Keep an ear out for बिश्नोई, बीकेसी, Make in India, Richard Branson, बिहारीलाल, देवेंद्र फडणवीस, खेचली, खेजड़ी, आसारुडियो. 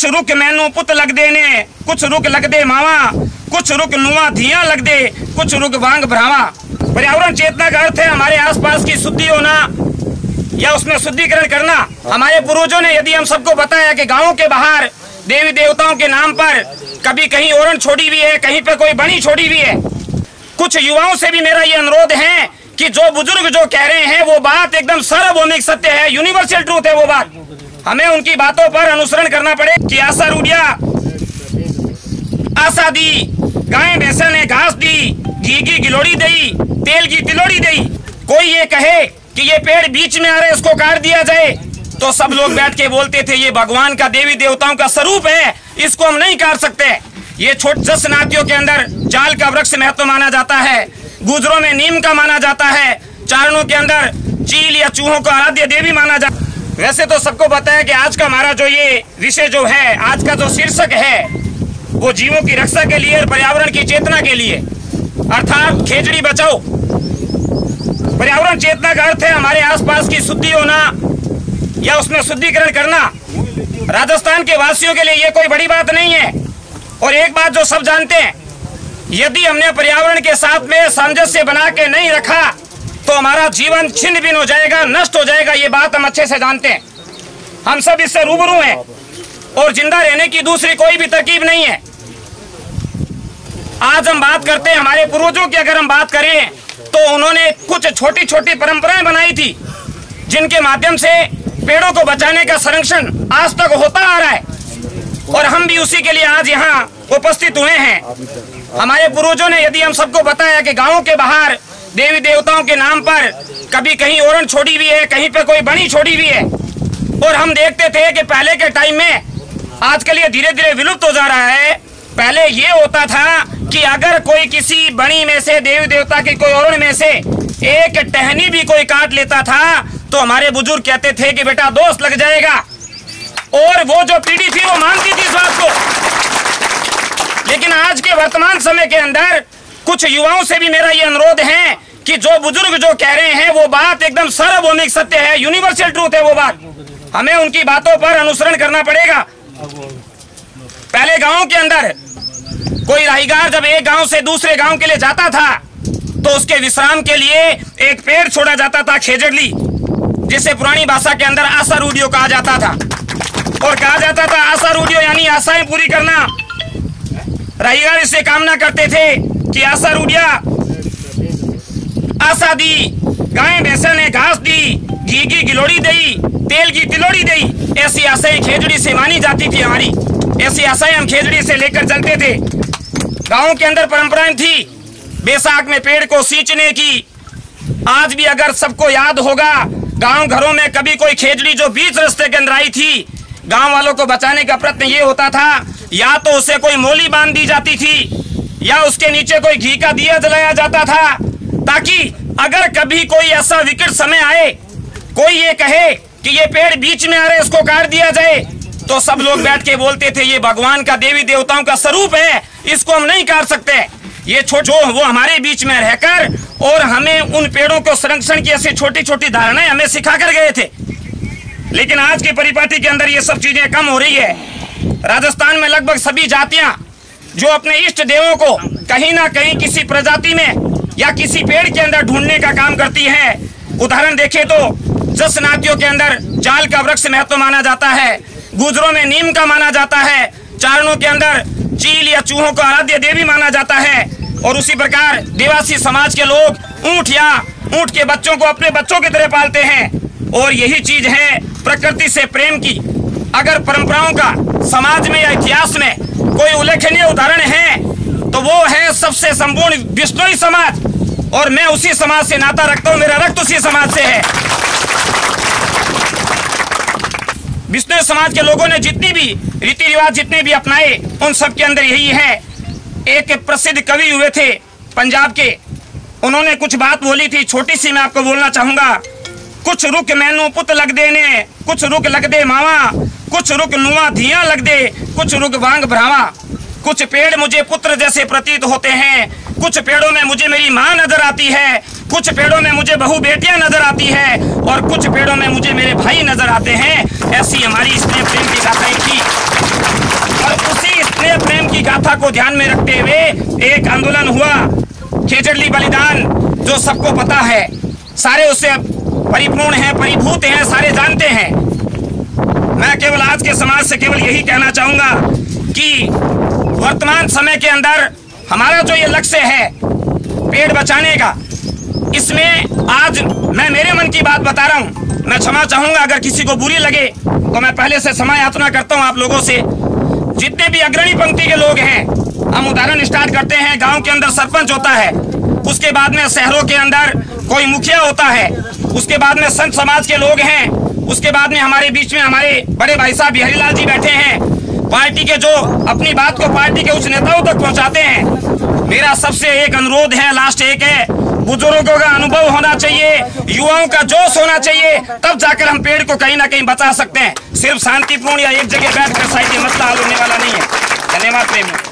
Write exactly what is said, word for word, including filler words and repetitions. कुछ रुक मैनू पुत लगदे ने, कुछ रुक लगदे मावा, कुछ रुक नुआ धिया लगदे, कुछ रुक वांग भरावा। पर्यावरण चेतना का अर्थ है हमारे आसपास की शुद्धि होना या उसमें शुद्धिकरण करना। हमारे पूर्वजों ने यदि हम सबको बताया कि गाँव के बाहर देवी देवताओं के नाम पर कभी कहीं ओरन छोड़ी हुई है, कहीं पे कोई बनी छोड़ी हुई है। कुछ युवाओं से भी मेरा ये अनुरोध है कि जो बुजुर्ग जो कह रहे हैं वो बात एकदम सार्वभौमिक सत्य है, यूनिवर्सल ट्रूथ है वो बात। हमें उनकी बातों पर अनुसरण करना पड़े कि आसारुडिया आशा दी, गाय भैंसा ने घास दी, घी की गिलोड़ी दी, तेल की तिलोड़ी दी। कोई ये कहे कि ये पेड़ बीच में आ रहे इसको काट दिया जाए तो सब लोग बैठ के बोलते थे ये भगवान का देवी देवताओं का स्वरूप है, इसको हम नहीं काट सकते। ये छोटे जसनातियों के अंदर जाल का वृक्ष महत्व माना जाता है, गुजरों में नीम का माना जाता है, चारणों के अंदर चील या चूहों को आराध्य देवी माना जाता है। वैसे तो सबको पता है कि आज का हमारा जो ये विषय जो है, आज का जो शीर्षक है वो जीवों की रक्षा के लिए और पर्यावरण की चेतना के लिए, अर्थात खेजड़ी बचाओ। पर्यावरण चेतना का अर्थ है हमारे आसपास की शुद्धि होना या उसमें शुद्धिकरण करना। राजस्थान के वासियों के लिए ये कोई बड़ी बात नहीं है। और एक बात जो सब जानते हैं, यदि हमने पर्यावरण के साथ में सामंजस्य बना के नहीं रखा तो हमारा जीवन छिन्न भिन्न हो जाएगा, नष्ट हो जाएगा। ये बात हम अच्छे से जानते हैं, हम सब इससे रूबरू हैं और जिंदा रहने की दूसरी कोई भी तरकीब नहीं है। आज हम बात करते हैं हमारे पूर्वजों की। अगर हम बात करें तो उन्होंने कुछ छोटी छोटी परंपराएं बनाई थी जिनके माध्यम से पेड़ों को बचाने का संरक्षण आज तक होता आ रहा है और हम भी उसी के लिए आज यहाँ उपस्थित हुए हैं। हमारे पूर्वजों ने यदि हम सबको बताया कि गाँव के बाहर देवी देवताओं के नाम पर कभी कहीं ओरन छोड़ी हुई है, कहीं पे कोई बनी छोड़ी हुई है। और हम देखते थे कि पहले के टाइम में, आजकल ये धीरे धीरे विलुप्त हो जा रहा है, पहले ये होता था कि अगर कोई किसी बनी में से, देवी देवता की कोई ओरन में से एक टहनी भी कोई काट लेता था तो हमारे बुजुर्ग कहते थे कि बेटा दोष लग जाएगा। और वो जो पीढ़ी थी वो मानती थी इस बात को। लेकिन आज के वर्तमान समय के अंदर कुछ युवाओं से भी मेरा ये अनुरोध है कि जो बुजुर्ग जो कह रहे हैं वो बात एकदम सार्वभौमिक सत्य है, यूनिवर्सल ट्रूथ है वो बात। हमें उनकी बातों पर अनुसरण करना पड़ेगा। पहले गांव के अंदर कोई राहीगार जब एक गांव से दूसरे गांव के लिए जाता था तो उसके विश्राम के लिए एक पेड़ छोड़ा जाता था, खेजड़ी, जिसे पुरानी भाषा के अंदर आसारुडियो कहा जाता था। और कहा जाता था आसारुडियो यानी आशाएं पूरी करना। राहीगार इससे कामना करते थे कि आसारुडिया आशा दी, गाय भैंसा ने घास दी, घी की गिलोड़ी दी, तेल की तिलोड़ी दी। ऐसी आशाएं खेजड़ी से मानी जाती थी हमारी, ऐसी आशाएं हम खेजड़ी से लेकर चलते थे। गांव के अंदर परंपराएं थी बैसाख में पेड़ को सींचने की। आज भी अगर सबको याद होगा, गांव घरों में कभी कोई खेजड़ी जो बीच रास्ते के अंदर आई थी, गाँव वालों को बचाने का प्रयत्न ये होता था, या तो उसे कोई मोली बांध दी जाती थी या उसके नीचे कोई घी का दिया जलाया जाता था, ताकि अगर कभी कोई ऐसा विकट समय आए, कोई ये कहे कि ये पेड़ बीच में आ रहे इसको काट दिया जाए तो सब लोग बैठ के बोलते थे ये भगवान का देवी देवताओं का स्वरूप है, इसको हम नहीं काट सकते। ये छोटे वो हमारे बीच में रहकर और हमें उन पेड़ों को संरक्षण की ऐसी छोटी छोटी धारणाएं हमें सिखा कर गए थे। लेकिन आज की परिपाटी के अंदर ये सब चीजें कम हो रही है। राजस्थान में लगभग सभी जातियां जो अपने इष्ट देवों को कहीं ना कहीं किसी प्रजाति में या किसी पेड़ के अंदर ढूंढने का काम करती है। उदाहरण देखें तो जसनातियों के अंदर जाल का वृक्ष महत्व माना जाता है, गुजरों में नीम का माना जाता है, चारणों के अंदर चील या चूहों को आराध्य देवी माना जाता है। और उसी प्रकार देवासी समाज के लोग ऊंट या ऊंट के बच्चों को अपने बच्चों की तरह पालते हैं। और यही चीज है प्रकृति से प्रेम की। अगर परंपराओं का समाज में या इतिहास में कोई उल्लेखनीय उदाहरण है तो वो है सबसे संपूर्ण बिश्नोई समाज। और मैं उसी समाज से नाता रखता हूं, मेरा रक्त उसी समाज से है। बिश्नोई समाज के लोगों ने जितनी भी रीति रिवाज जितने भी अपनाए उन सब के अंदर यही है। एक प्रसिद्ध कवि हुए थे पंजाब के, उन्होंने कुछ बात बोली थी, छोटी सी मैं आपको बोलना चाहूंगा। कुछ रुक मैनू पुत लगदे ने, कुछ रुक लगदे मावा, कुछ रुक नुआ धिया लगदे, कुछ रुक वांग भरावा। कुछ पेड़ मुझे पुत्र जैसे प्रतीत होते हैं, कुछ पेड़ों में मुझे मेरी माँ नजर आती है, कुछ पेड़ों में मुझे बहु बेटियां नजर आती है और कुछ पेड़ों में मुझे मेरे भाई नजर आते हैं। ऐसी हमारी इसने प्रेम की गाथाएं थी। को ध्यान में रखते हुए एक आंदोलन हुआ खेचली बलिदान, जो सबको पता है, सारे उससे परिपूर्ण हैं, परिभूत हैं, सारे जानते हैं। मैं केवल आज के समाज से केवल यही कहना चाहूँगा कि वर्तमान समय के अंदर हमारा जो ये लक्ष्य है पेड़ बचाने का, इसमें आज मैं मेरे मन की बात बता रहा हूँ। मैं क्षमा चाहूँगा अगर किसी को बुरी लगे तो मैं पहले से क्षमा याचना करता हूँ आप लोगों से। जितने भी अग्रणी पंक्ति के लोग हैं, हम उदाहरण स्टार्ट करते हैं, गांव के अंदर सरपंच होता है, उसके बाद में शहरों के अंदर कोई मुखिया होता है, उसके बाद में संत समाज के लोग हैं, उसके बाद में हमारे बीच में हमारे बड़े भाई साहब बिहारीलाल जी बैठे हैं, पार्टी के जो अपनी बात को पार्टी के उच्च नेताओं तक पहुँचाते हैं। मेरा सबसे एक अनुरोध है, लास्ट एक है, बुजुर्गों का अनुभव होना चाहिए, युवाओं का जोश होना चाहिए, तब जाकर हम पेड़ को कहीं ना कहीं बचा सकते हैं। सिर्फ शांतिपूर्ण या एक जगह बैठकर साहित्य मसला हल होने वाला नहीं है। धन्यवाद प्रेमी।